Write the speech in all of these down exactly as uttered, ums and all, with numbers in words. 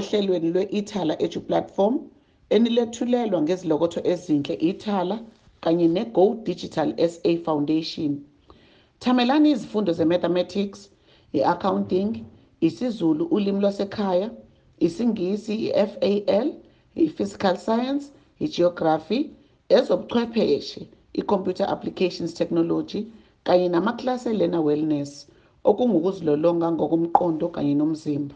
ohlelweni lwe-Ithala Edu platform enilethulelwa ngezilokotho ezinhle Ithala kanye ne-Go Digital S A Foundation. Thamelani izifundo ze-mathematics, i-accounting, isiZulu ulimi lwasekhaya, isiNgisi i-F A L, i-physical science, i-geography, ezobuchwepheshe, i-computer applications technology kanye namaklasi elena wellness okungukuzilolonga ngokomqondo kanye nomzimba.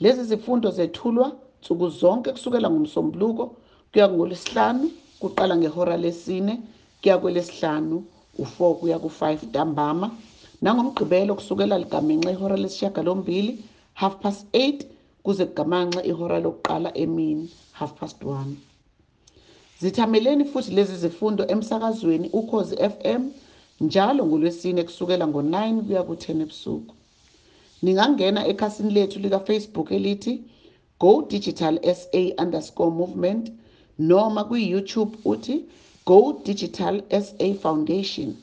Lezi zifundo zethulwa nsuku zonke kusukela ngomsombuluko kuya ngoLwesihlanu kuqala ngehora lesine kuya kwelesihlanu u-four kuya ku-five ntambama nangomgqibelo kusukela ligamenxe ihora lesishiyagalombili half past eight kuze kugamanxe ihora lokuqala emini half past one. Zithameleni futhi lezi zifundo emsakazweni Ukhozi F M njalo ngoLwesine kusukela ngo-nine kuya ku-ten ebusuku. Ningangena ekhasini lethu lika-Facebook elithi Go Digital S A underscore movement noma kwi-YouTube uthi Go Digital S A Foundation.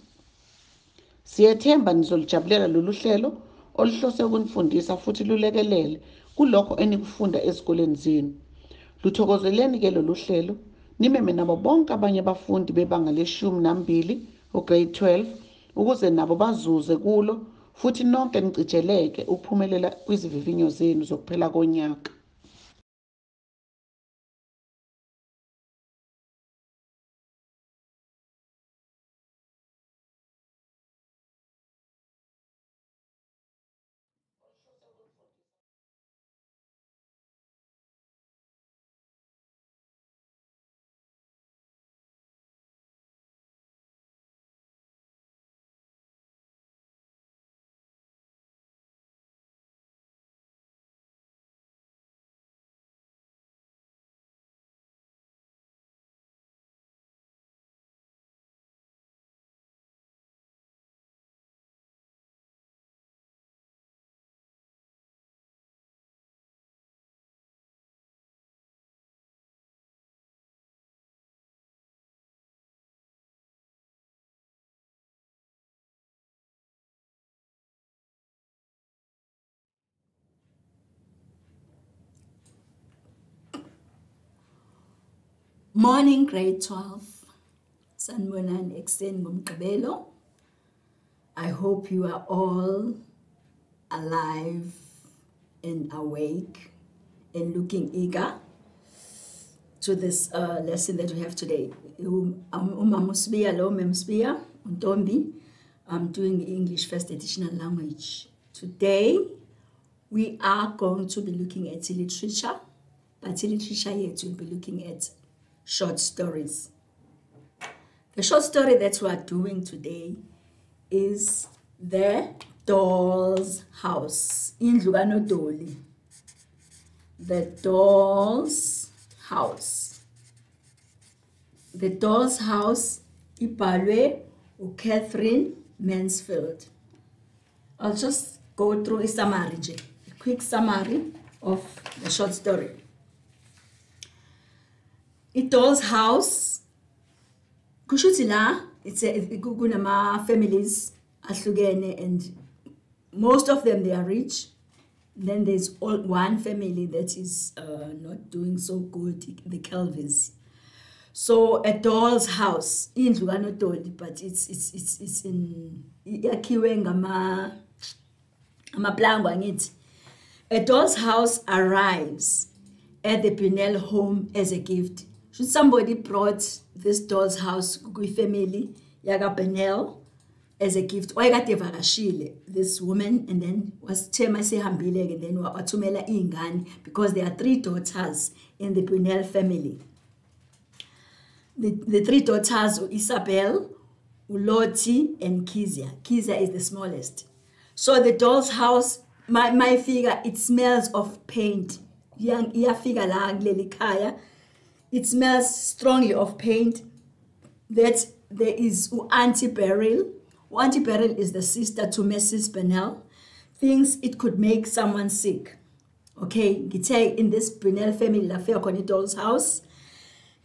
Siyethemba nizolijabulela lolu hlelo oluhlose ukunifundisa futhi lulekelele kulokho enikufunda ezikoleni zenu. Luthokozeleni ke lolu hlelo nimeme nabo bonke abanye abafundi bebanga leshumi nambili grade twelve ukuze nabo bazuze kulo futhi nonke nicitsheleke ukuphumelela kwizivivinyo zenu zokuphela konyaka. Morning grade twelve. Sanibonani ekuseni ngomgqibelo. I hope you are all alive and awake and looking eager to this uh, lesson that we have today. I'm doing the English First Additional Language. Today we are going to be looking at literature, but literature yet we'll be looking at short stories. The short story that we are doing today is The Doll's House in Lugano Doli. The Doll's House. The Doll's House ibhalwe uCatherine Mansfield. I'll just go through a summary, a quick summary of the short story. It Doll's House, it's a families, and most of them, they are rich. Then there's all, one family that is uh, not doing so good, the Kelveys. So a doll's house, in Lugano Doli, but it's, it's, it's, it's in a doll's house arrives at the Pinel home as a gift. Should somebody brought this doll's house family Yaga Pinel as a gift? Why got this woman and then was Temase Hambileg and then Watumela Ingan because there are three daughters in the Pinel family. The, the three daughters are Isabel, Uloti, and Kezia. Kezia is the smallest. So the doll's house, my, my figure, it smells of paint. It smells strongly of paint. That there is Aunt Beryl. Aunt Beryl is the sister to Missus Brunel. Thinks it could make someone sick. Okay, in this Brunel family, La Fiaconi Doll's house,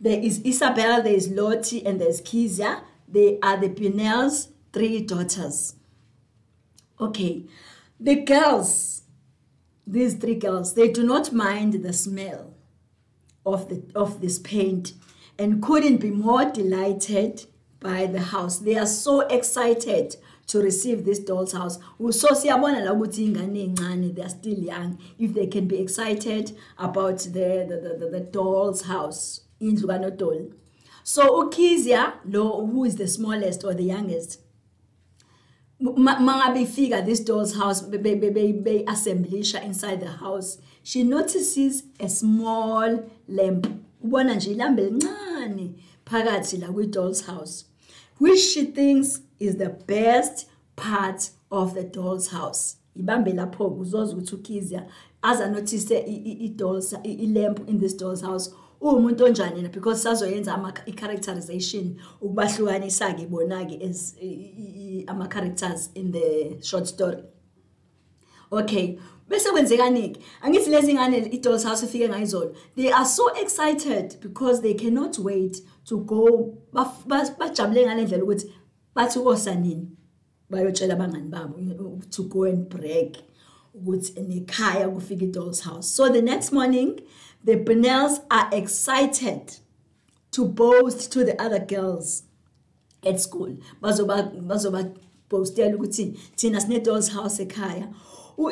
there is Isabel, there is Lottie, and there is Kezia. They are the Brunel's three daughters. Okay, the girls, these three girls, they do not mind the smell of, the, of this paint and couldn't be more delighted by the house. They are so excited to receive this doll's house. They are still young. If they can be excited about the, the, the, the doll's house in Lugano Doli. So Kezia, who is the smallest or the youngest, Mama figure this doll's house, baby assembly inside the house. She notices a small lamp. Ubona nje ilambe lincane phakathi la kwi doll's house, which she thinks is the best part of the doll's house. Ibambe lapho uzoza ukuthi uKizia aza notice i doll's i lamp in this doll's house. Umuntu onjani na, because sazoyenza ama characterization ukubahlukanisa ke bonake as ama characters in the short story. Okay. Bese kwenzekanike angithi lezi ngane iDoll's House ifike ngayizolo, they are so excited because they cannot wait to go bajabule ngale ndlela ukuthi bathi osanini bayotshela abangani babo to go and break ukuthi enekhaya kufika iDoll's House. So the next morning the Brunels are excited to boast to the other girls at school. Bazoba bazoba postela ukuthi thina sine Doll's House ekhaya.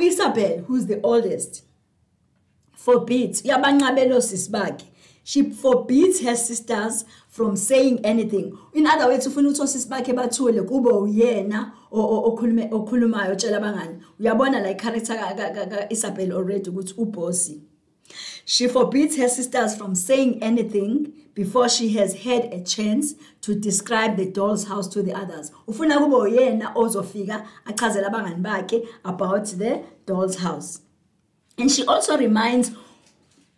Isabel, who's the oldest, forbids, she forbids her sisters from saying anything. In other words, like character Isabel already, she forbids her sisters from saying anything before she has had a chance to describe the doll's house to the others. Ufuna kuba uyena ozofika achazela abangani bakhe about the doll's house. And she also reminds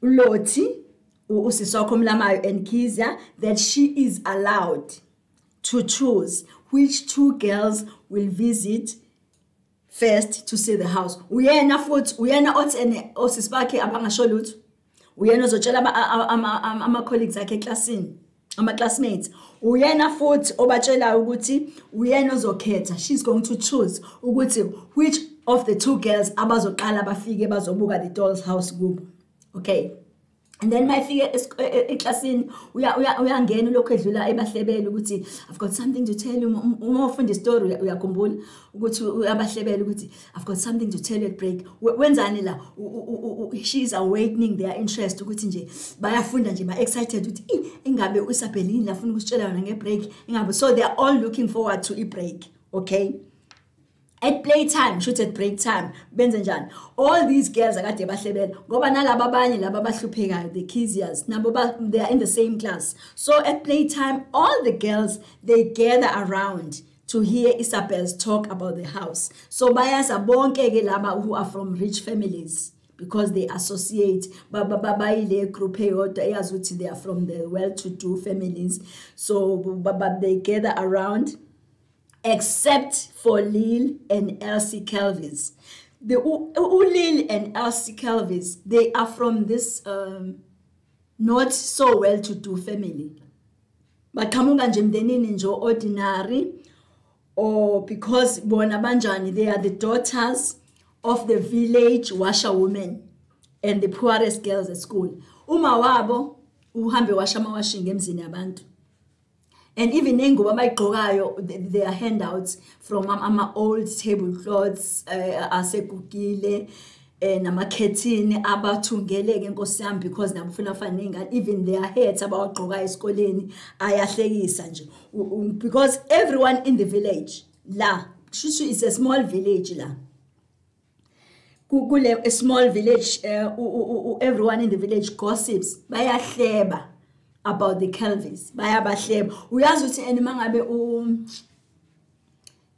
Uloti, usisi wakho uMlamayo and Kezia, that she is allowed to choose which two girls will visit first to see the house. Uyena futhi uyena othene osisi bakhe abangasho lutho. Uyena uzotshela ama colleagues akhe eklasini, ama classmates. Uyena futhi obatshela ukuthi uyena uzokhetha. She's going to choose ukuthi which of the two girls abazoqala bafike bazobuka the doll's house kubo. Okay. And then my figure eklasini uyangena lokho edlula ebahlebele ukuthi I've got something to tell you. Uma ufunda istory uyakhumbula ukuthi abahlebele ukuthi I've got something to tell you at break. Wenzani la? She is awakening their interest ukuthi nje bayafunda nje ba excited ukuthi ingabe uSabelini lafuna ukusitshela wena nge break ingabe. So they are all looking forward to i break. Okay. At playtime, shoot at break time. Benzenjan. All these girls are at the bahlebele. Ngoba nalaba abanye laba abahluphekayo, the Kezias. Nabo they are in the same class. So at playtime, all the girls they gather around to hear Isabel's talk about the house. So bayaza bonke ke laba who are from rich families, because they associate baba baba ile group eyodwa eyazi ukuthi they are from the well-to-do families. So baba they gather around. Except for Lil and Elsie Kelveys. The U Lil and Elsie Kelveys, they are from this um, not so well-to-do family. But kamunganjem denini njo ordinary, or because bonabanjani, they are the daughters of the village washerwomen and the poorest girls at school. Uma wabo uhambe washama washinge emzini yabantu. And even they are handouts from ama old tablecloths, asegugile, and amakhethini abathungeleke Nkosi yami, because nabo ufuna faningani, even their heads abawagqoka esikoleni ayahlekisa nje, because everyone in the village la, Shushu is a small village la. Kule a small village, everyone in the village gossips, bayahleba about the Kelveys. Bayabahleba. Uyazi ukuthi ene mangabe u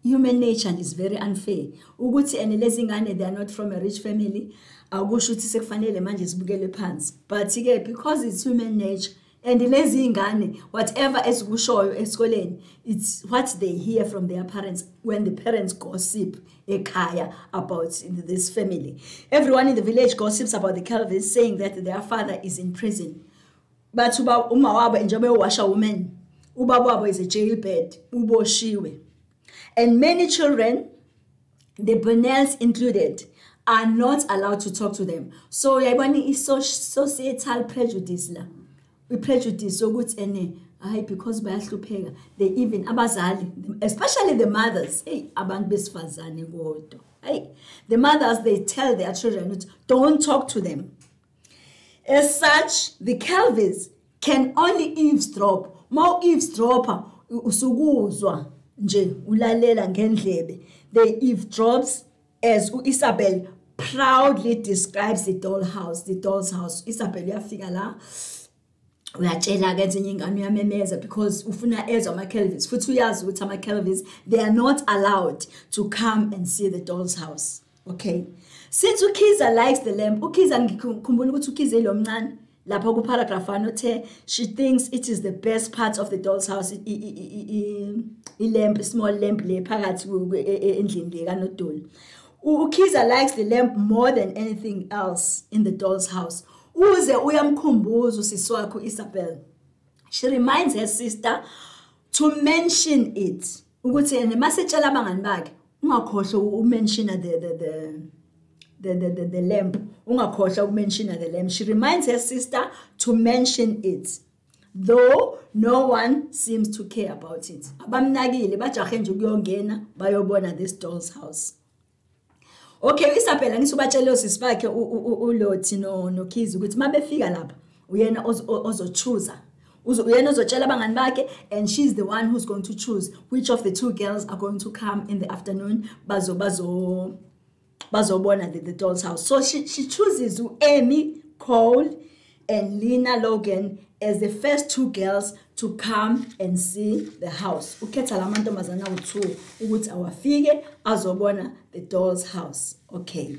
human nature is very unfair. Ukuthi ene lezi ngane they are not from a rich family. Akusho ukuthi sekufanele manje sibukele phansi. But ke because it's human nature and lezi ngane whatever esikushoyo esikoleni it's what they hear from their parents when the parents gossip ekhaya about this family. Everyone in the village gossips about the Kelveys, saying that their father is in prison. But umawaba njobe washa woman, ubababa is a jailbird, uboshiwe. And many children, the Brunels included, are not allowed to talk to them. So yabani is societal prejudice la. We prejudice so good ene. Because by hlupheka they even abazali, especially the mothers, hey abantu besifazane kodwa. Hey, the mothers, they tell their children, don't talk to them. As such, the Kelveys can only eavesdrop. More eavesdropper, usuguzwa nje ulalela ngendlebe. They eavesdrops, as Isabel proudly describes the doll house, the doll's house. Isabel yafika la. Uyatshela ke ingane uyamemeza because ufuna ezwa ama Kelveys futhi uyazi ukuthi ama Kelveys they are not allowed to come and see the doll's house. Okay, since Ukhozi likes the lamp, Ukhozi ngikhumbula ukuthi Ukhozi lomncane lapha ku paragraph anothe, she thinks it is the best part of the doll's house, i lamp, small lamp le phakathi endlini le kaNodoli. Ukhozi likes the lamp more than anything else in the doll's house. Uze uyamkhumbuza usisi wakho Isabel. She reminds her sister to mention it. Ukuthi ene masetshela abangani bakhe ungakhohle ukumentiona the the the the the the, the lamp. Ungakhohle ukumentiona the lamp. She reminds her sister to mention it. Though no one seems to care about it. Abamnakile bajahe nje ukuyongena bayobona this doll's house. Okay, Isabel ngisubatshela osisi bakhe uLothi no noKhizi ukuthi mabefika lapha uyena ozochuza uyena ozotshela abangani bakhe, and she's the one who's going to choose which of the two girls are going to come in the afternoon bazo bazo bazobona the, the doll's house. So she she chooses Amy Cole and Lena Logan as the first two girls to come and see the house. Ukhetha lamantombazana u2 ukuthi awafike azobona the doll's house. Okay.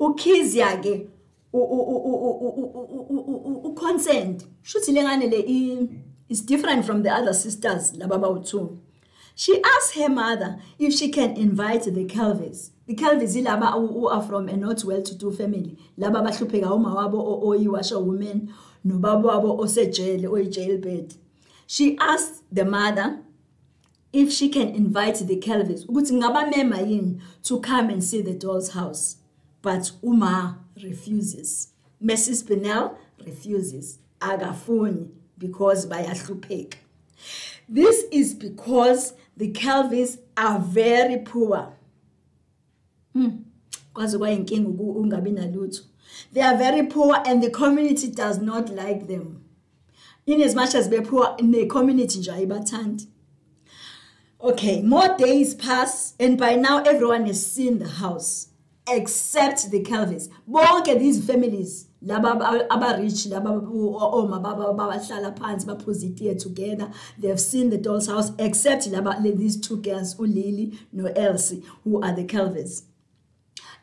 Ukezia ke u consent. Shuthi lengane le is different from the other sisters laba bawu2. She asks her mother if she can invite the Kelveys. The Kelveys laba who are from a not well-to-do family. Laba bahlupheka umawabo oyiwasha women nobaba wabo osejele oyijailbird. She asks the mother if she can invite the Kelveys ukuthi ngabamema yini to come and see the doll's house. But Uma refuses. Missus Pinel refuses. Agafuni because bayahlupheka. This is because the Kelveys are very poor. Hmm. They are very poor and the community does not like them. In as much as they're poor, in the community, okay, more days pass and by now everyone has seen the house except the Kelveys. Bonke these families together, they have seen the doll's house except these two girls, Lily no Elsie, who are the Kelveys.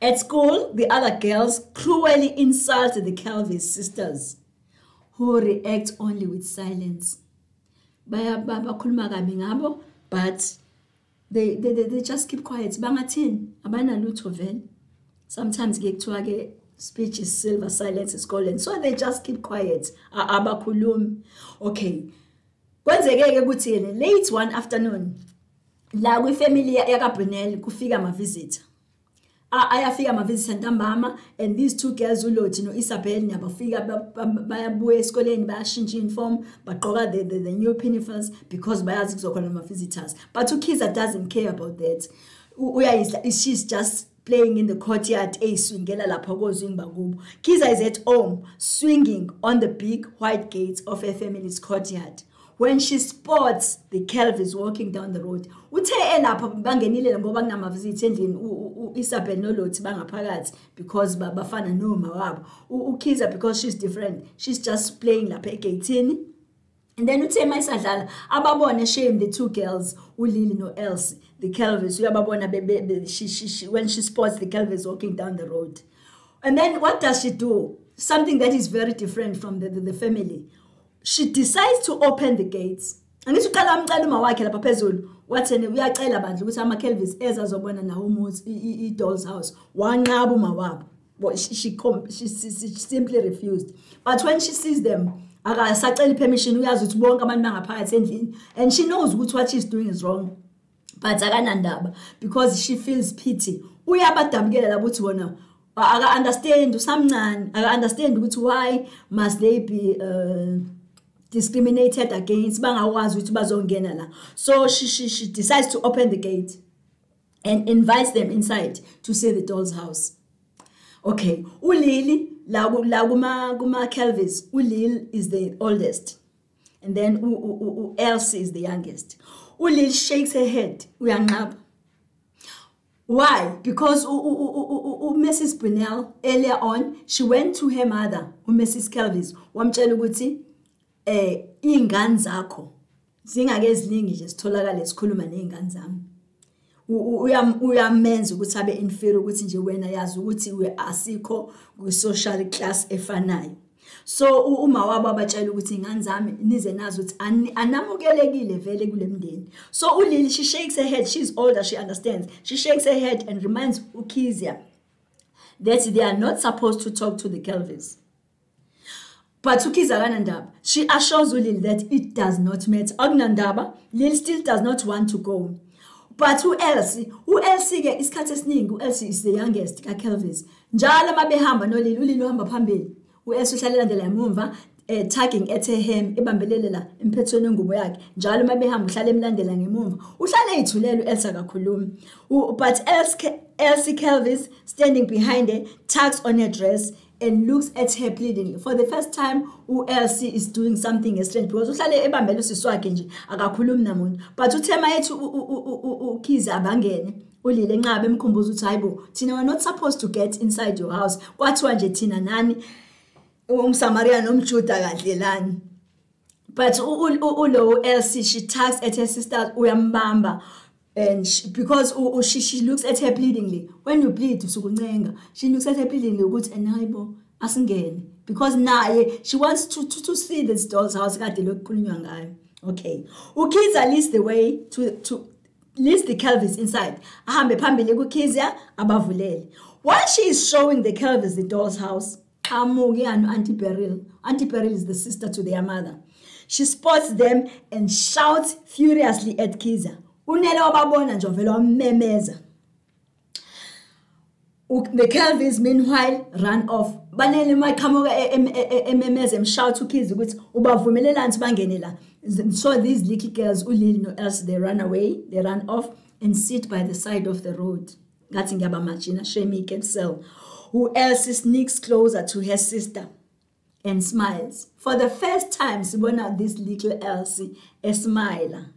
At school, the other girls cruelly insult the Kelveys sisters, who react only with silence. But they they they, they just keep quiet. Sometimes speech is silver, silence is golden. So they just keep quiet. Okay. Late one afternoon, la we family yaka Brunel kufika ma visit. I figure my visit and mama and these two girls Uloti no Isabel never figure by a boy school and by changing form, but cover the the new pinafores because by asking my visitors. But Ukhozi doesn't care about that. Where is she's just playing in the courtyard, a swingela la pogozing bagub. Ukhozi is at home, swinging on the big white gates of her family's courtyard. When she spots the Kelveys walking down the road, because bafana no mawabo. Ukhozi because she's different. She's just playing la eighteen. And then uthe mayisadlala ababona shame the two girls uLil no Elsie, the Kelveys uyababona bebe she she when she spots the Kelveys walking down the road. And then what does she do? Something that is very different from the the, the family. She decides to open the gates. And this is what we are telling about. We are Kelveys ezazobona na umuzi i doll's house. Wanqaba umawabo. But she she she simply refused. But when she sees them, akasacela permission uyazi ukuthi bonke abantu bangaphakathi endlini, and she knows what she's doing is wrong. But akanandaba because she feels pity uyabadabukela ukuthi wona aka understand usamncane aka understand ukuthi why must they be uh, discriminated against bangakwazi ukuthi bazongena la. So she, she she decides to open the gate and invites them inside to see the Doll's House. Okay, uLil la kuma kuma Kelveys, uLil is the oldest and then u, u, u, u Elsie is the youngest. uLil shakes her head. Uyanqaba. Why? Because uh, uh, uh, uh, uh, Missus Brunel, earlier on, she went to her mother, Missus Kelveys, wamtshela ukuthi eh ingane zakho zingake zilingi nje sitholakala sikhuluma nezingane zami. Uyamenza ukuthi abe inferior ukuthi nje wena yazi ukuthi we asikho ku social class efanayo. So uma wabo abatshela ukuthi ingane zami nize nazo ukuthi anamukelekile vele kulemndeni. So uLil, she shakes her head, she's older, she understands. She shakes her head and reminds Kezia that they are not supposed to talk to the Kelveys. But Kezia kanandaba, she assures uLil that it does not matter. Akunandaba, Lil still does not want to go. But who else? Who else ke isikhathe esiningi who else is the youngest ka Kelveys. Njalo mabehamba noLil, uLil uhamba phambili. UElsie uhlalandela emumva eh tagging ethe hem ebambelelela emphethweni engubo yakhe njalo mabehamba uhlala emlandela ngemumva uhlala ezithulelo uElsie akakhulumi but Elsie Kelveys standing behind her tugs on her dress and looks at her pleadingly. For the first time uElsie is doing something strange because uhlala ebambele usisi wakhe nje akakhulumi namuntu but uthema yethu uKizza abangene uLil enqaba emkhumbuza uthi hayibo thina we not supposed to get inside your house kwathiwa nje thina nani umsamaria nomjuda kadlelani. But uLo Elsie, she tugs at her sister uyambamba and she, because u, u, she, she looks at her pleadingly. When you plead usukuncenga, she looks at her pleadingly ukuthi enayibo asingene because naye she wants to to, to see this Doll's House kade lokukhulunywa ngayo. Okay, uKizza leads the way to to leads the Kelveys inside. Ahambe phambili kuKizza abavulele. While she is showing the Kelveys the Doll's House, Amugi and Aunt Beryl. Aunt Beryl is the sister to their mother. She spots them and shouts furiously at Kezia. The Kelveys, meanwhile, run off. Banele makamuga ememeza and shout to Kezia. So these little girls, uLil no else, they run away, they run off and sit by the side of the road. Gathi ngaba machina shemi can sell. Who else sneaks closer to her sister and smiles. For the first time, sibona this little Elsie a smile.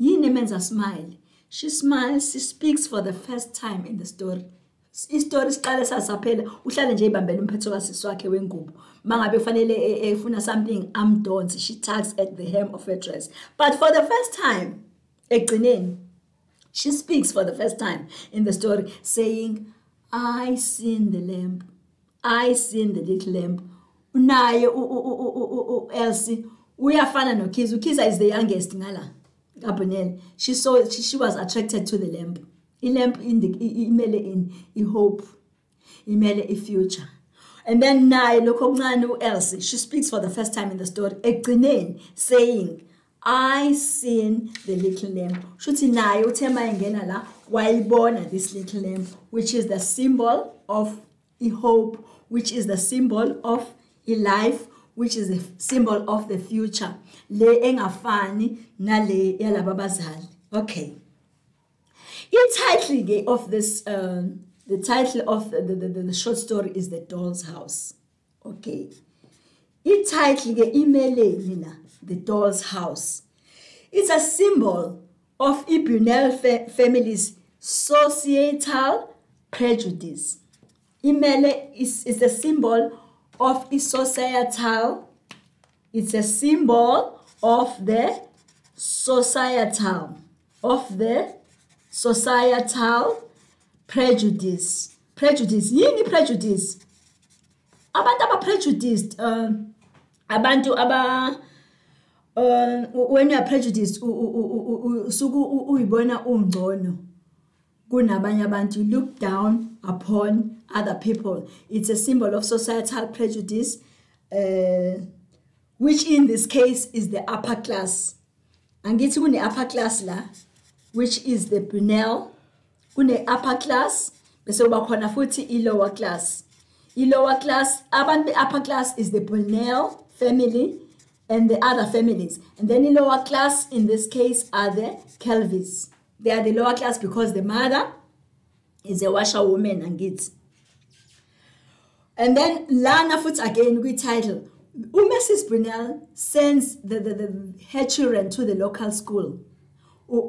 Yini menza smile. She smiles, she speaks for the first time in the story. Isitori siqale sasaphela uhlale nje ibambele umphetho kasisi wakhe wengubo mangabe fanele efuna something amdonsi she tugs at the hem of her dress. But for the first time, egcineni, she speaks for the first time in the story saying, I seen the lamp. I seen the little lamp. Unaye u u u Elsie. Uyafana noKizza. Ukizza is the youngest ngala. Kapinel. She saw she, she was attracted to the lamp. I lamp in the imele in I hope. Imele I future. And then naye lokho kuncane uElsie. She speaks for the first time in the story. Egcineni saying, I seen the little lamp. Shuthi naye uthema engena la wayibona this little lamp, which is the symbol of hope, which is the symbol of life, which is the symbol of the future. Le engafani nale yalaba bazali. Okay. The title of this, uh, the title of the, the, the, the short story is The Doll's House. Okay. The title is The Doll's House. It's a symbol of the Brunel family's societal prejudice. Imele is, is a symbol of the societal. It's a symbol of the societal. Of the societal prejudice. Prejudice. Yini prejudice? Abantu aba prejudiced. Uh, abantu aba... Uh, when you are prejudiced, you look down upon other people. It's a symbol of societal prejudice, uh, which in this case is the upper class. And it's the upper class, which is the Brunel. Upper class, So bakhona futhi I lower class. I lower class, abantu upper class is the Brunel family and the other families. And then the lower class in this case are the Kelveys. They are the lower class because the mother is a washerwoman and kids. And then Lana Foots again we title. Missus Brunel sends the, the, the her children to the local school. But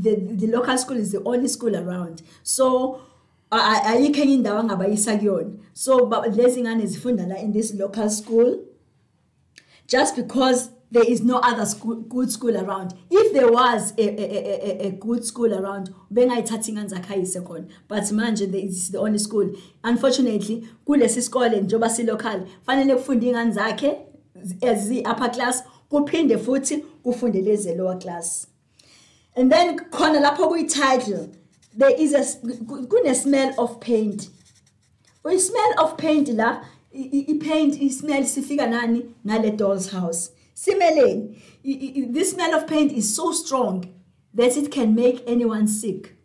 the, the local school is the only school around. So So but Lesingan is fundala in this local school. Just because there is no other school, good school around. If there was a, a, a, a good school around, but manje there is the only school. Unfortunately, kulesi school and jobasi local. Fanele kufundingan zakhe as the upper class, kuphinde futhi kufundele ze lower class. And then khona lapho kuyi title. There is a smell of paint. We smell of paint la. I paint I smell sifika nani nale Doll's House. Similarly, this smell of paint is so strong that it can make anyone sick.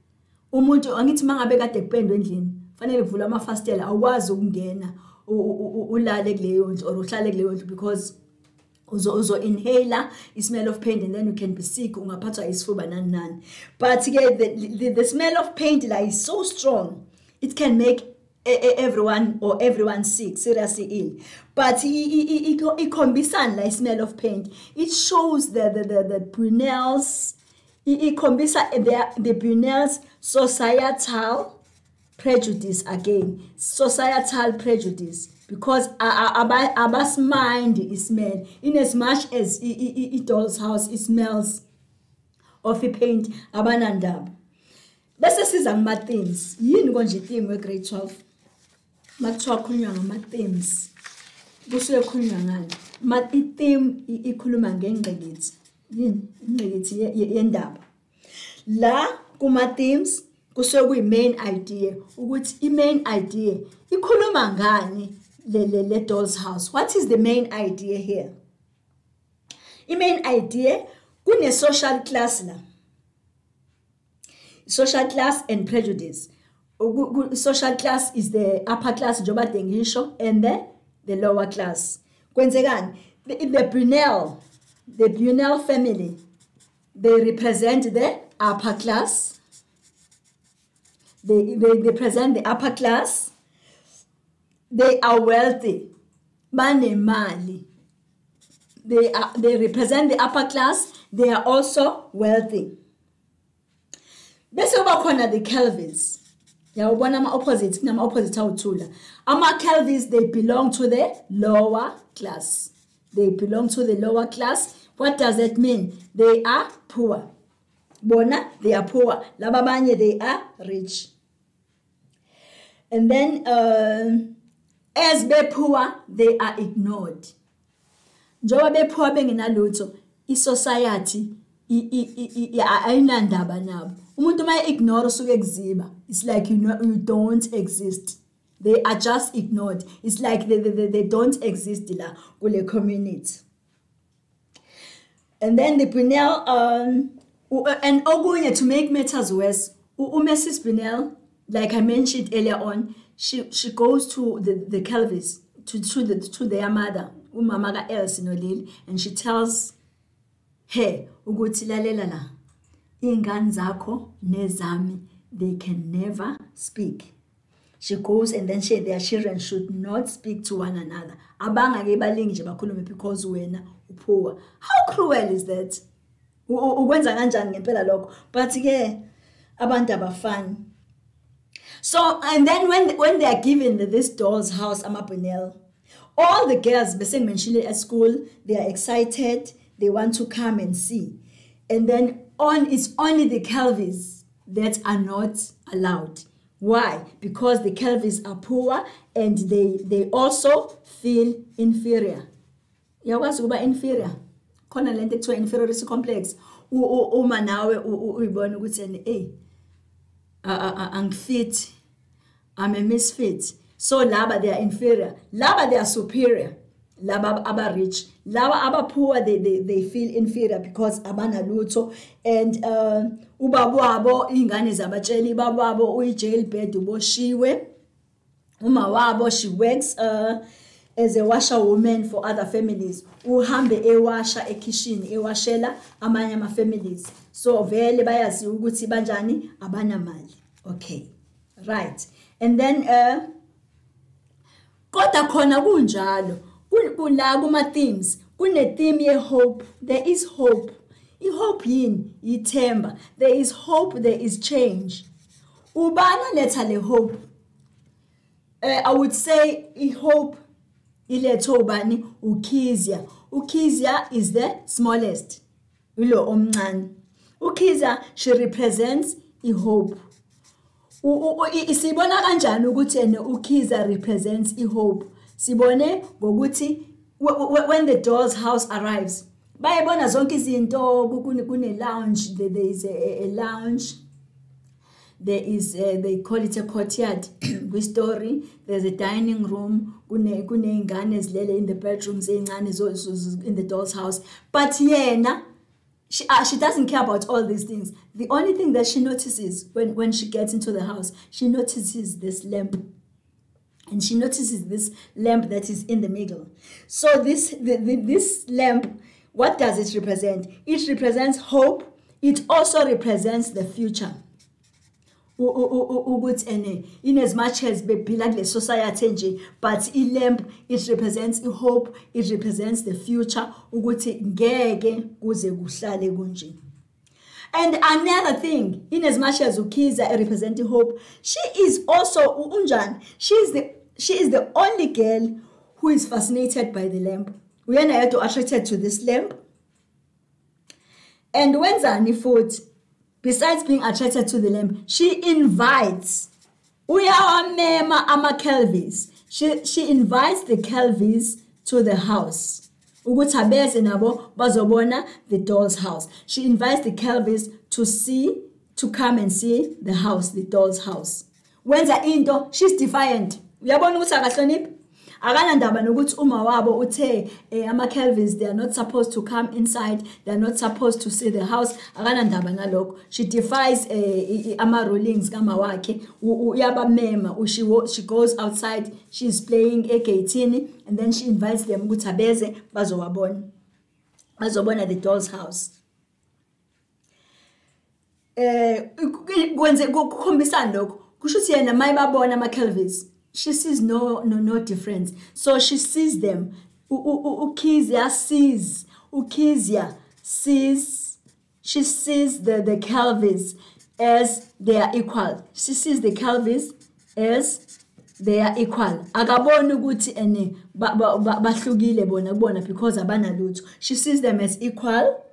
Umuntu angithi mangabeka de kupendwe endlini fanele uvule amafastela awazi ukungena ulale kuleyo nto or uhlale kuleyo nto because uzo uzo inhaler I smell of paint and then you can be sick ungaphathwa isifuba nani nani. But the the smell of paint like is so strong it can make everyone or everyone sick, seriously ill. But it combines like smell of paint. It shows the the the, the Brunel's it combines the the Brunel's societal prejudice again, societal prejudice because Abba's mind is smell in as much as Doll's House it smells of a paint abanandab. Let's see some things. You know theme with grade twelve. Mathems. Bushel Kunyangan. Mat it theme equulumangang baggage. Yin, yendab. La, kuma themes, kusogu main idea. What's the main idea? Equulumangani, the Doll's House. What is the main idea here? The main idea, kune social class la. Social class and prejudice. Social class is the upper class, joba tengisho, and the, the lower class. Kwenzegan, the, the Brunel, the Brunel family, they represent the upper class. They, they represent the upper class. They are wealthy. Bane mali. They are, they represent the upper class. They are also wealthy. Bese uba khona the Kelveys. Yawubona ama opposite, nama opposite awuthula. Ama Kelveys they belong to the lower class. They belong to the lower class. What does that mean? They are poor. Bona they are poor. Laba abanye they are rich. And then uh, as be poor they are ignored. Njoba be poor bengenalutho I society ayinandaba nabo. Umuntu may ignore so exhiba. It's like you know you don't exist. They are just ignored. It's like they they, they don't exist la kule community. And then the Brunel um and ogunye to make matters worse, Missus Brunel, like I mentioned earlier on, she she goes to the the Kelveys to to the to their mother, umama Elsie no Lil, and she tells her ukuthi lalela la. Ingane zakho nezami, they can never speak. She goes and then she, their children should not speak to one another. Abangake balingi nje bakhulume because wena upoor. How cruel is that? Ukwenza kanjani ngempela lokho? But ke abantu abafani. So and then when when they are given this Doll's House amaBrunel, all the girls beseng mentioned at school, they are excited. They want to come and see, and then. On, it's only the Kelveys that are not allowed. Why? Because the Kelveys are poor and they they also feel inferior. Yeah, what's about inferior? Connected to inferiority complex. Oh, oh, manawe, oh, oh, born with an A. I'm fit. I'm a misfit. So laba they are inferior. Laba they are superior. laba abarich, laba abapoor, they they they feel inferior because abanaluto and ubabwabo ingane zabatshela bababo uyi jailbird uboshiwe. Umawabo, she works uh, as a washerwoman for other families. Uhambe ewasha ekishin ewashela amanye ama families. So vele bayazi ukuthi banjani abana mali. Okay. Right. And then uh kodwa khona kunjalo kula kuma themes kune theme ye hope. There is hope. I hope yini ithemba. There is hope, there is change. Ubana letha le hope. Uh, I would say I hope iletobani uKizia. UKizia is the smallest. Ulo omncane. uKizia, she represents I hope. Sibona kanjani ukuthi ene uKizia represents I hope. Sibone ngokuthi when the Doll's House arrives. Bayibona zonke izinto kune lounge, there is a lounge. There is, uh, they call it a courtyard, story. There's a dining room, in the bedrooms, in the Doll's House. But Yena, she, uh, she doesn't care about all these things. The only thing that she notices when, when she gets into the house, she notices this lamp. And she notices this lamp that is in the middle. So this, the, the, this lamp, what does it represent? It represents hope. It also represents the future. In as much as the society, but I lamp, it represents hope, it represents the future. And another thing, in as much as uKizia representing hope, she is also unjan. She is the she is the only girl who is fascinated by the lamp. We are not attracted to this lamp. And when Zani fought, besides being attracted to the lamp, she invites Uyawamema ama Kelveys. She she invites the Kelveys to the house. Ugutabeze nabo bazobona the Doll's House. She invites the Kelveys to see, to come and see the house, the Doll's House. When the indo, she's defiant. Uyabona ukuthi akahloniphi. Akanandaba nokuthi uma wabo uthe ama Kelveys they are not supposed to come inside, they are not supposed to see the house. Akanandaba nalokho. She defies ama rulings kama wakhe. Uyabamema, she goes outside, she is playing egeyithini, and then she invites them ukuthi abeze bazobona. Bazobona the Doll's House. Eh kwenze ukukhombisana lokho. Kusho ukuthi yena mayibabona ama Kelveys. She sees no no no difference. So she sees them. uKizia sees. uKizia sees. She sees the, the Kelveys as they are equal. She sees the Kelveys as they are equal. Because she sees them as equal.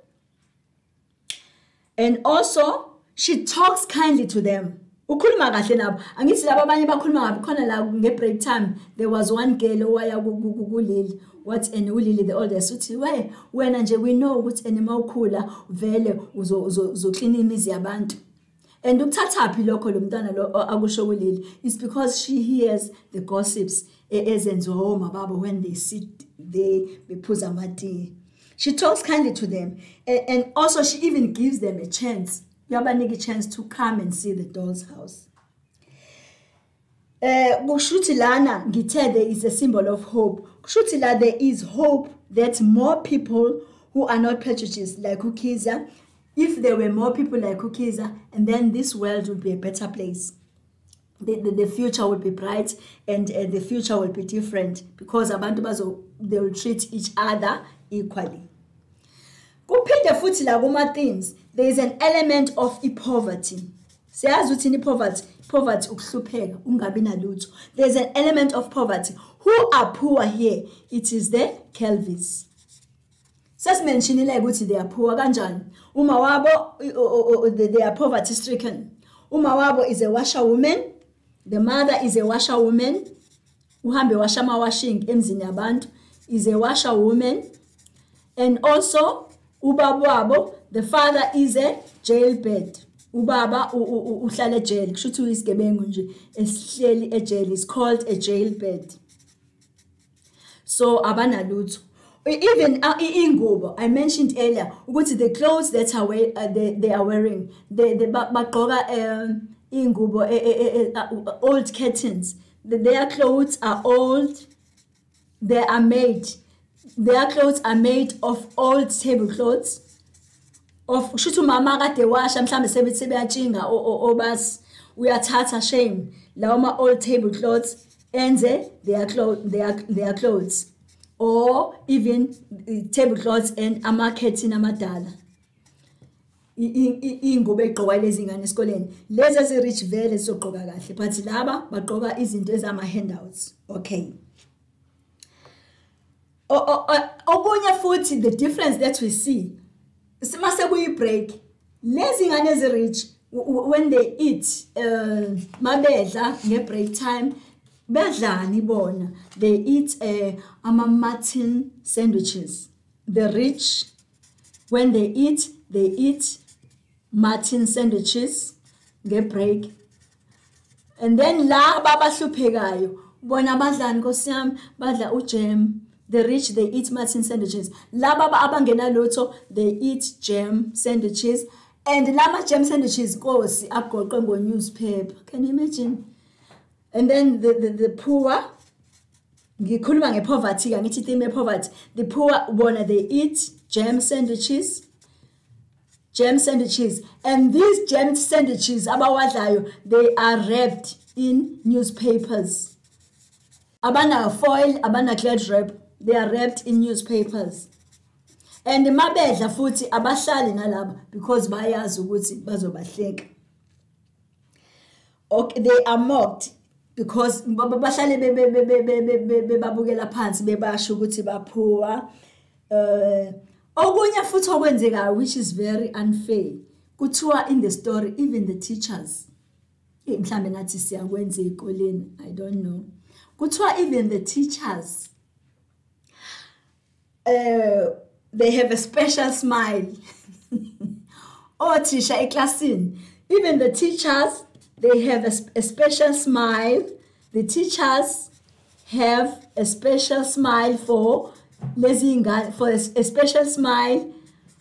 And also, she talks kindly to them. Break time. There was one girl Lil. What and Ulili the oldest way. When we know what animal cooler vele uzo cleaning is abandoned. And Tata Pilocolum Dana is because she hears the gossips as and Zohoma when they sit they pose a mati. She talks kindly to them, and also she even gives them a chance. A chance to come and see the Doll's House. Kushutilana gitede is a symbol of hope. Kushutila, there is hope that more people who are not prejudiced like uKizia, if there were more people like uKizia, and then this world would be a better place. The, the, the future will be bright, and uh, the future will be different because abantu bazo they will treat each other equally. Kuphinda futhi la kuma themes, there is an element of poverty. Siyazi uthini poverty? Poverty ukuhlupheka, ungabi nalutho. There is an element of poverty. Who are poor here? It is the Kelveys. Sasimentionile ukuthi they are poor kanjani? Uma wabo they are poverty stricken. Uma wabo is a washerwoman. The mother is a washerwoman. Uhambe washa amawashing emzini yabantu is a washerwoman. And also ubabwabo, the father is a jailbird. Ubaba uhlala jail. Kushuthi isigebengu nje esihleli ejail is called a jailbird. So abana lutho. Even uh, ingubo, I mentioned earlier, the clothes that are wear, uh, they, they are wearing, they they bagqoka um ingubo eh, eh, eh, uh, old curtains. Their clothes are old. They are made. Their clothes are made of old tablecloths. Of shutu mama kade washa mhlambe sebeyajinga obas uyathatha shame lawo ma old tablecloths enze their clothes their their clothes. Or even tablecloths and amakhethi namadala ingubo egqokwa lezingane esikoleni lezi ezirich vele zizogqoka kahle but laba bagqoka izinto ezama handouts. Okay, okunye futhi the difference that we see mase kuyi-break lezingane ezirich when they eat mabedla nge-break time they eat a uh, Martin sandwiches. The rich, when they eat, they eat Martin sandwiches, get break. And then la baba suphegayo bona badla nkosi yami badla ujam. The rich, they eat Martin sandwiches. La baba abangena lutho, they eat jam sandwiches. And lama jam sandwiches goes agoqwe ngo newspaper. Can you imagine? And then the, the, the poor, poverty, the poor wanna they eat jam sandwiches, jam sandwiches, and these jam sandwiches, they are wrapped in newspapers. Abana foil, abana clad wrap, they are wrapped in newspapers. And the mabedla futhi abashali nalaba because bayazi ukuthi bazobahleka. Okay, they are mocked. Because bahlale bebabukela phansi bebasho ukuthi baphuwa eh okunye futhi okwenzekayo which is very unfair kuthiwa in the story even the teachers mhlambe nathi siyakwenza ezikoleni I don't know kuthiwa even the teachers eh they have a special smile othisha eklasini even the teachers they have a, a special smile. The teachers have a special smile for lezinga for a, a special smile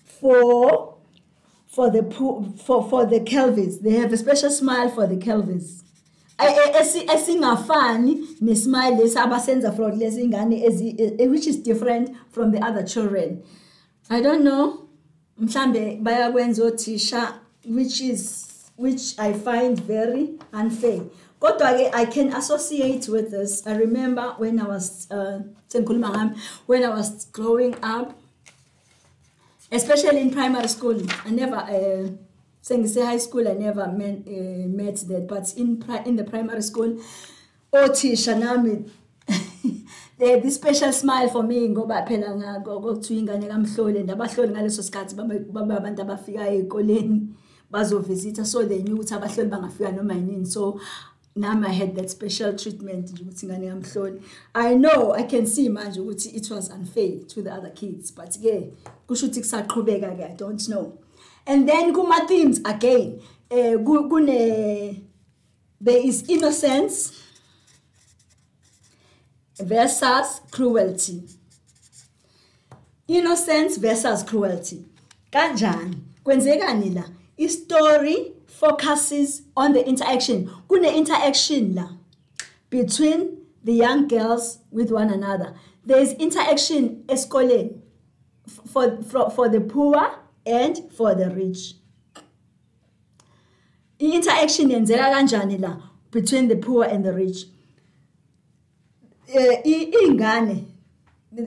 for for the for for the Kelveys. They have a special smile for the Kelveys. Esingafani ne smile lesabasenza for lezingane which is different from the other children. I don't know. Mhlambe bayakwenza othisha which is which I find very unfair. But I can associate with this. I remember when I was uh, when I was growing up, especially in primary school. I never uh, saying say high school. I never met, uh, met that. But in pri in the primary school, othisha nami they had this special smile for me. Go back pelanga go go to ingane kamhlole ndabahlole ngaleso sikhathi baba abantu abafika ekoleni. Visitor, so they knew what about no. So now I had that special treatment. I know I can see Manju it was unfair to the other kids, but yeah, I don't know. And then Guma themes again. There is innocence versus cruelty. Innocence versus cruelty. Kanjani kwenzekani la. Story focuses on the interaction. Kune interaction la between the young girls with one another. There is interaction eskoleni for, for, for the poor and for the rich. Interaction yenzeka kanjani la between the poor and the rich. Ingane,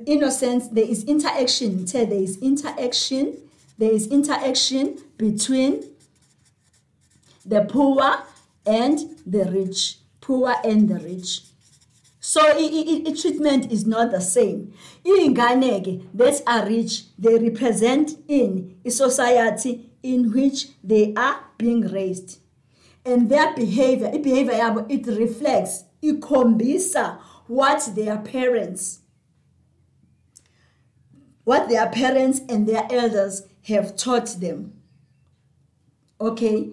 innocence, there is interaction. There is interaction. There is interaction between the poor and the rich. Poor and the rich. So the treatment is not the same. Inganege, that are rich, they represent in a society in which they are being raised. And their behavior, behavior it reflects, it combisa what their parents, what their parents and their elders have taught them. Okay,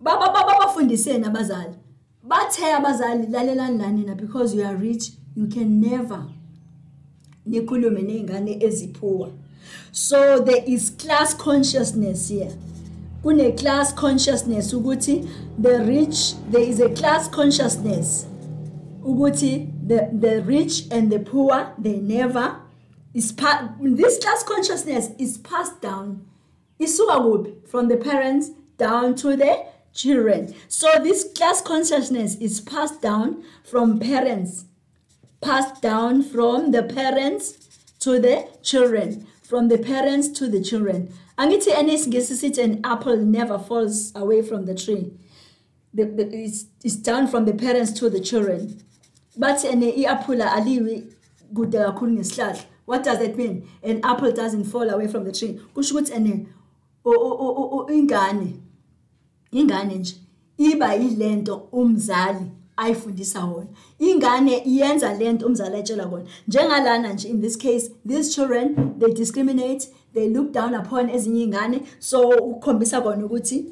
baba baba fundise nabazali bathe abazali lalelani lanina because you are rich you can never nikhulume nezingane eziphuwa. So there is class consciousness here. Kune class consciousness ukuthi the rich, there is a class consciousness ukuthi the the rich and the poor, they never is part. This class consciousness is passed down isuka kuphi from the parents down to the children. So this class consciousness is passed down from parents, passed down from the parents to the children, from the parents to the children. Angithi enisingesithi an apple never falls away from the tree. The, the, it's, it's down from the parents to the children. But an apple aliwi kudala kakhulu ngesihlahla. What does that mean? An apple doesn't fall away from the tree. Kusho ukuthi ene o o o ingane ingane nje iba yilento umzali ayifundisa wona. Ingane iyenza lento umzali etshela kona. Njengalana nje in this case, these children, they discriminate, they look down upon ezinye ingane, so ukukhombisa kona ukuthi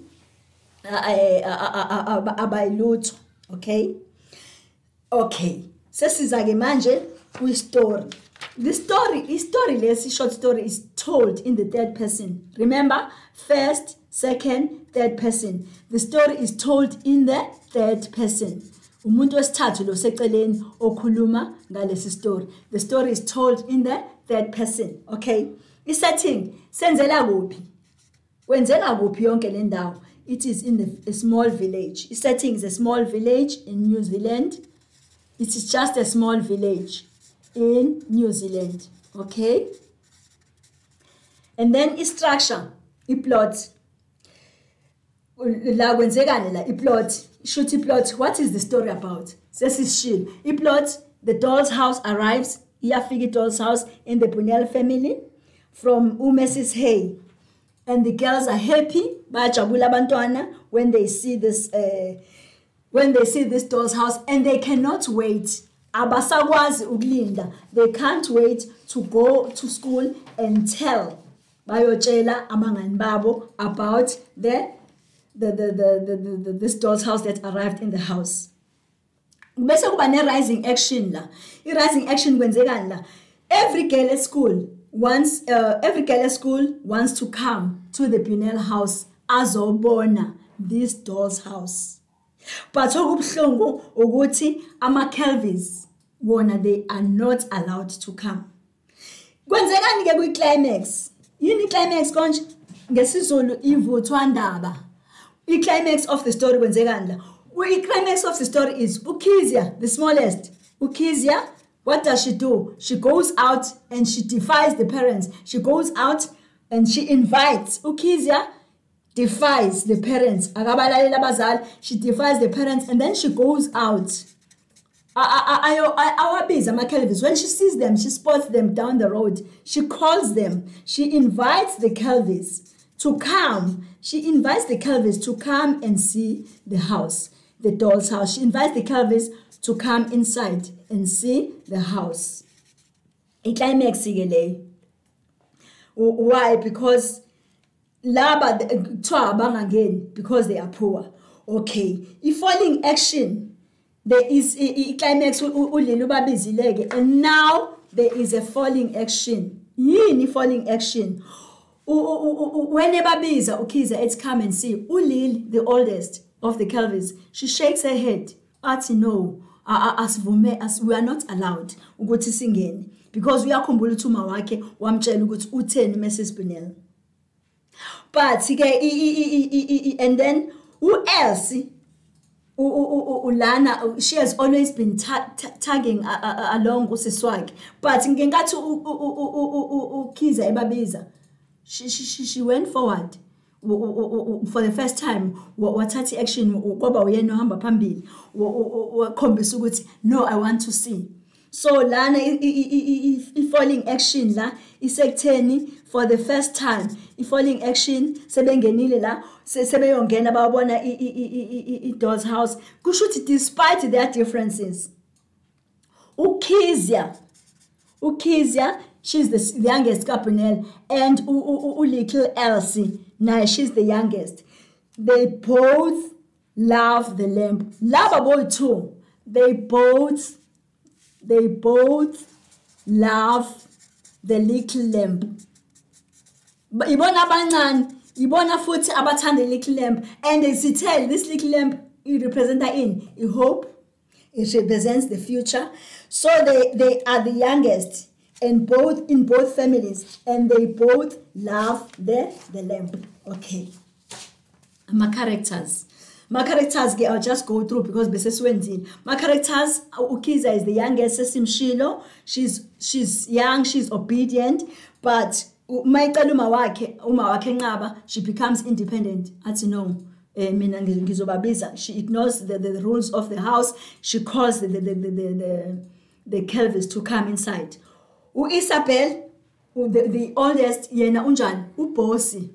abayilutho, okay? Okay. Sesiza ke manje ku story. The story is story, less short story is told in the third person. Remember, first, second, third person. The story is told in the third person. Umuntu wesithathu lo seceleni okhuluma ngalesi story. The story is told in the third person. Okay? Isetting senzela kuphi? Wenzela kuphi yonke le ndawo? It is in the, a small village. Isetting is a small village in New Zealand. It is just a small village in New Zealand, okay? And then structure, plot. La kwenzekani la plot, shoot plot. What is the story about? This is she. Plot. The doll's house arrives. Iyafika doll's house in the Brunel family from Missus Hay, and the girls are happy. Bajabula bantwana when they see this. Uh, when they see this doll's house, and they cannot wait. Abasakwazi ukulinda. They can't wait to go to school and tell bayotshela abangani babo about the the the the the this doll's house that arrived in the house. Bese kuba ne rising action la. I rising action kwenzekani la? Every girl at school wants uh, every girl at school wants to come to the Pinel house azobona this doll's house. But okubuhlungu ukuthi ama Kelveys wona they are not allowed to come. Kwenzekani ke ku climax? Yini climax konje? NgesiZulu ivuthwa ndaba. The climax of the story kwenzekani la? The climax of the story is Kezia, the smallest. Kezia, what does she do? She goes out and she defies the parents. She goes out and she invites Kezia. Defies the parents. Akabalalela abazali. She defies the parents and then she goes out. Awabiza ama Kelveys. When she sees them, she spots them down the road. She calls them. She invites the Kelveys to come. She invites the Kelveys to come and see the house, the doll's house. She invites the Kelveys to come inside and see the house. I climax leyo. Why? Because Laba kuthiwa abangangeni because they are poor. Okay. If falling action, there is a climax uLil ubabizileke, and now there is a falling action. Yini falling action? When ebabiza uKiza, it's come and see. uLil, the oldest of the Kelveys, she shakes her head. Athi no, asivume, as we are not allowed ukuthi singeni because uyakhumbula uthuma wakhe wamtshela ukuthi utheni Missus Brunel. But okay, and then who else? Lana, she has always been tagging along usiswag. But ngengathi uKiza ebabiza, she she she went forward for the first time. Wathatha action kwaba uyena ohamba phambili. Wakhombisa ukuthi no, I want to see. So lana i-falling action la isektheni for the first time. I-falling action sebengenile la sebeyongena babona i-doll's house. Kusho ukuthi despite their differences, uKizia, uKizia, she's the youngest Brunel, and uLittle Elsie, now she's the youngest. They both love the lamp. Love a boy too. They both They both love the little lamb. Ibona abancane, ibona futhi abathanda the little lamb. And as it tells, this little lamb, it represents in, it hope, it represents the future. So they, they are the youngest and both in both families, and they both love the, the lamb. Okay. My characters. My characters, I'll just go through because Bessie went in. My characters, Ukhozi is the youngest, Simshilo. She's she's young, she's obedient, but she becomes independent. As you know, she ignores the, the, the rules of the house. She calls the the the the, the, the Kelveys to come inside. Isabel, the, the oldest, yena unjani, uBosi.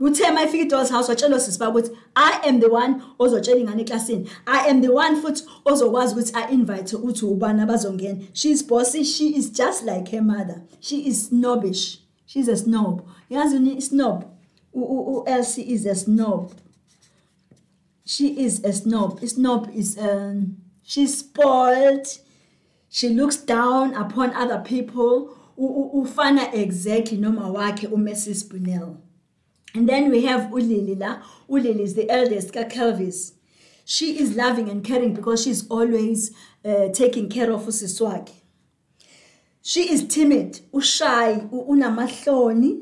Utema ifika eDoll's House watshela sisiba ukuthi I am the one ozotshela ingane eklasini. I am the one futhi ozokwazi ukuthi I invite uthi ubani abazongena. She is bossy, she is just like her mother. She is snobbish. She's a snob. Yazi uni snob. U Elsie is a snob. She is a snob. A snob is um she's spoiled. She looks down upon other people. U ufana exactly noma wakhe u Missus Brunel. And then we have Ulilila. Ulil is the eldest, Kelveys. She is loving and caring because she's always uh, taking care of Usiswag. She is timid, ushai, unamahloni,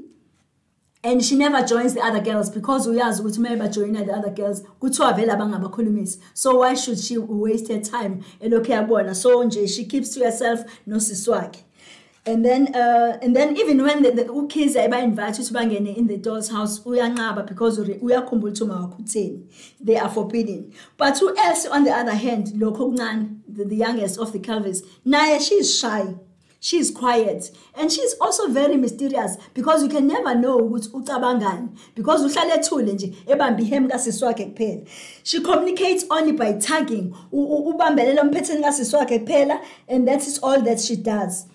and she never joins the other girls because uyazi ukuthi maybe join the other girls kuthiwa vele abangabakhulumisi. So why should she waste her time elokhu yabona? So nje she keeps to herself noSiswag. And then, uh, and then, even when the, the Ukhozi ever invited to bangene in the Doll's House, uyanqaba because we are kumbuluthuma, they are forbidden. But who else, on the other hand, Lokognan, the, the youngest of the Kelveys, Naya, she is shy, she is quiet, and she is also very mysterious because you can never know ukuthi ucabangani because uhlala ethule nje ebambi hem kasiswakhe kuphela. She communicates only by tagging, ubambelela umphetheni kasiswakhe kuphela, and that is all that she does.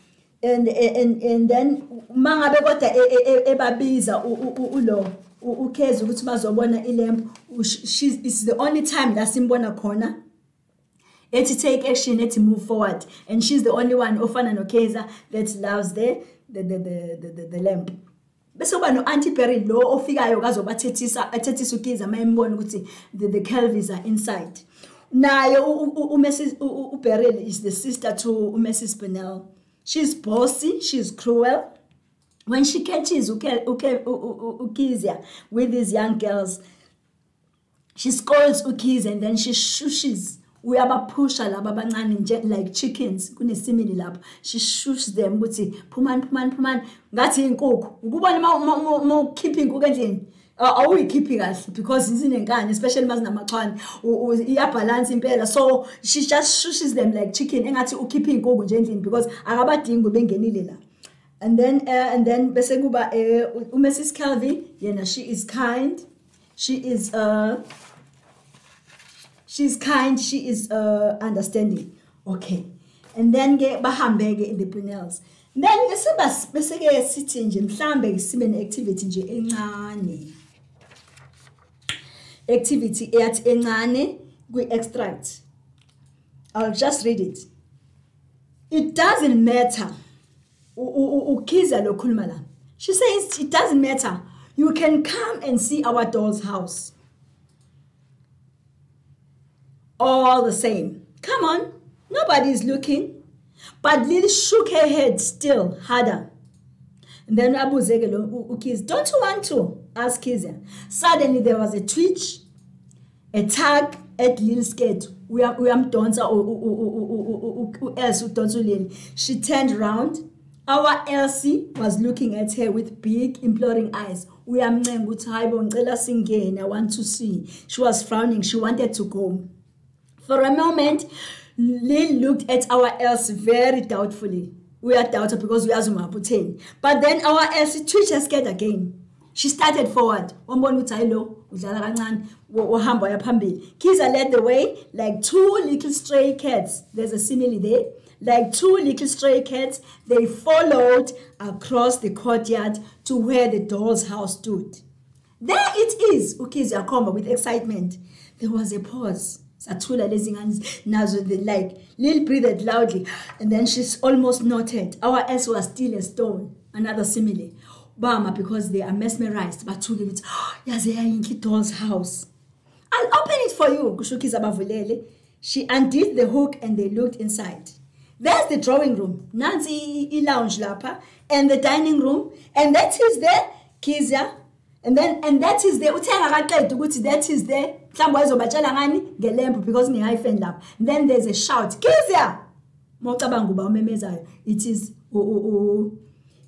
And and and then mangabe kodwa ebabiza ulo uKhezi ukuthi bazobona ilamp, she is the only time that simbona khona ethi take action, ethi move forward, and she's the only one ofana noKhezi that loves the the the the the, the lamp. Bese uba noAunt Beryl lo ofikayo kazobathethisa athethisa uKhezi mayembona ukuthi the the Kelveys are inside. Nayo uMrs uBeryl is the sister to Missus Pinel. She's bossy, she's cruel. When she catches Kezia with these young girls, she scolds Kezia and then she shushes. We have a pusher like chickens. She shushes them. Puman, puman, puman. That's in cook. More keeping. Are we keeping us? Because it's in a gun, especially Maznamakwan, who is balancing better. So she just shushes them like chicken and actually keeping go gently because Arabatin will be Genilila. And then, uh, and then Beseguba, uh, Missus Kelvey, you know, she is kind, she is, uh, she's kind, she is uh, understanding. Okay. And then get Bahambeg in the Brunels. Then Besebas Besege sitting in Flambeg, Simon activity in Nani. Activity at Enane, we extract. I'll just read it. It doesn't matter. She says it doesn't matter. You can come and see our Doll's House. All the same. Come on. Nobody's looking. But Lil shook her head still harder. And then Abu Zegelo, Ukhozi, don't you want to? Asked Kezia. Suddenly there was a twitch, a tug at Lil's skirt. We are we am dancer or else who don't Lil. She turned round. Our Elsie was looking at her with big, imploring eyes. We am singing. I want to see. She was frowning. She wanted to go. For a moment, Lil looked at our Elsie very doubtfully. We are doubtful because we are Zumaputain. But then our Elsie twitched her skirt again. She started forward. Kezia led the way like two little stray cats. There's a simile there. Like two little stray cats, they followed across the courtyard to where the Doll's House stood. There it is, Kezia Komba with excitement. There was a pause. Satula Lezingans nazo the like. Lil breathed loudly, and then she's almost noted. Our ass was still a stone. Another simile. Bama, because they are mesmerized. But to it, Yazea Inki Doll's House. I'll open it for you, Gushukiza Bavulele. She undid the hook and they looked inside. There's the drawing room, Nancy lounge lapa, and the dining room, and that is there, Kezia, and then and that is there. That is there. Because then there's a shout, Kezia. It is oh oh oh.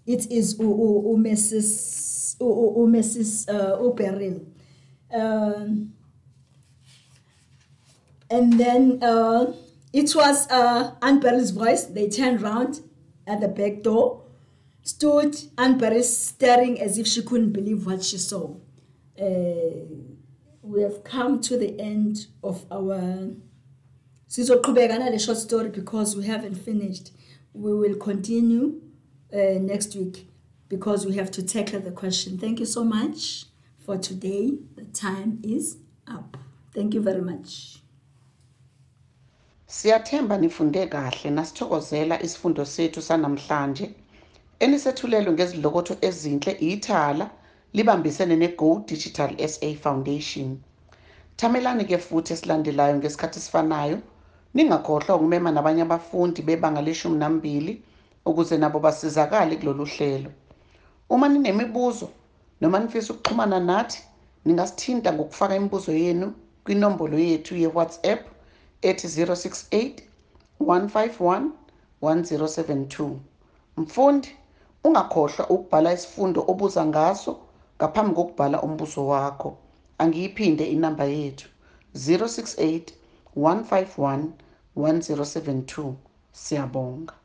It is oh oh oh Missus oh oh oh Missus uh Peril. Um and then uh it was uh, Aunt Beryl's voice. They turned round at the back door, stood Aunt Beryl staring as if she couldn't believe what she saw. Uh, we have come to the end of our the short story because we haven't finished. We will continue uh, next week because we have to tackle the question. Thank you so much for today. The time is up. Thank you very much. Siyathemba nifunde kahle nasithokozela isifundo sethu sanamhlanje enisethulelwe ngezilokotho ezinhle iIthala libambisene neGo Digital S A Foundation. Thamelani ke futhi esilandelayo ngesikhathi sifanayo ningakhohlwa ukumema nabanye abafundi bebanga leshumi nambili ukuze nabo basizakale kulolu hlelo. Uma ninemibuzo noma nifisa ukuxhumana nathi ningasithinta ngokufaka imibuzo yenu kwinombolo yethu yeWhatsApp eight zero six eight, one five one, one zero seven two. Mfundi, ungakhohlwa ukubhala isifundo obuza ngaso ngaphambi kokubhala umbuzo wakho. Angiyiphinde inamba yethu zero six eight, one five one, one zero seven two. Siyabonga.